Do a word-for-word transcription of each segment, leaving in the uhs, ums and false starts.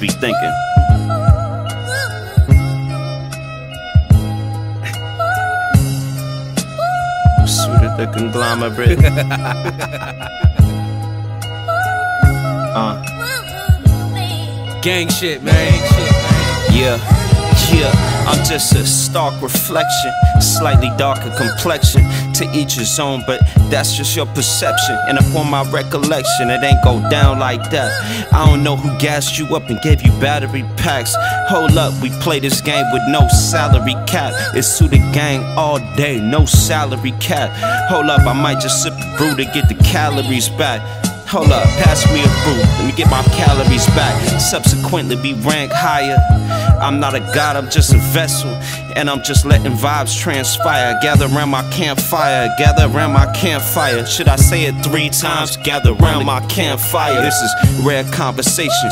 be thinking. Suited the conglomerate. uh. Gang shit, man. Gang shit, man. Yeah. Yeah, I'm just a stark reflection, slightly darker complexion. To each his own, but that's just your perception. And upon my recollection, it ain't go down like that. I don't know who gassed you up and gave you battery packs. Hold up, we play this game with no salary cap. It's suited gang all day, no salary cap. Hold up, I might just sip a brew to get the calories back. Hold up, pass me a brew, let me get my calories back. Subsequently, we rank higher. I'm not a god, I'm just a vessel, and I'm just letting vibes transpire. Gather around my campfire, gather around my campfire. Should I say it three times? Gather around my campfire. This is rare conversation,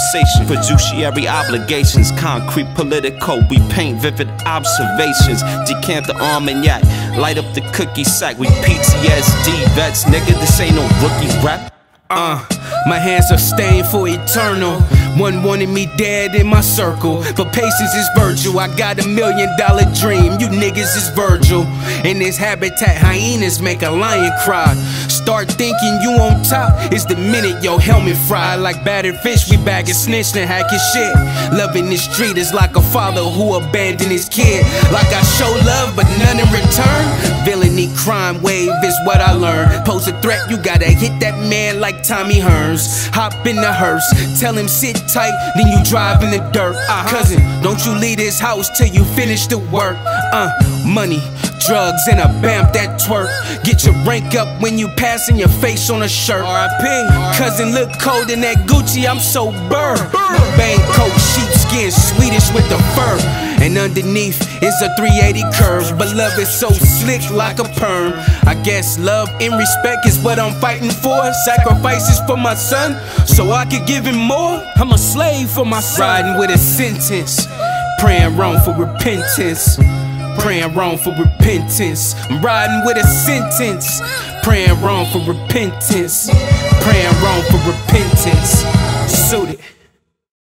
fiduciary obligations, concrete political. We paint vivid observations. Decant the Armagnac, light up the cookie sack. We P T S D vets, nigga, this ain't no rookie rap. Uh, my hands are stained for eternal. One wanted me dead in my circle, but patience is virtue. I got a million dollar dream, you niggas is Virgil. In this habitat, hyenas make a lion cry. Start thinking you on top, it's the minute your helmet fried. Like battered fish, we bagging, snitched and hacking shit. Loving this street is like a father who abandoned his kid. Like I show love, but none in return. Villainy crime wave is what I learned. Pose a threat, you gotta hit that man like Tommy Hearns. Hop in the hearse, tell him sit tight, then you drive in the dirt. uh-huh. Cousin, don't you leave this house till you finish the work. Uh, money, drugs, and a bamp that twerk. Get your rank up when you pass and your face on a shirt. R I P Cousin look cold in that Gucci, I'm so burr. Bang coat, sheepskin, Swedish with the fur. And underneath is a three eighty curve. But love is so slick like a perm. I guess love and respect is what I'm fighting for. Sacrifices for my son, so I could give him more. I'm a slave for my son. Riding with a sentence, praying wrong for repentance. Praying wrong for repentance. I'm riding with a sentence. Praying wrong for repentance. Praying wrong for repentance. Suited.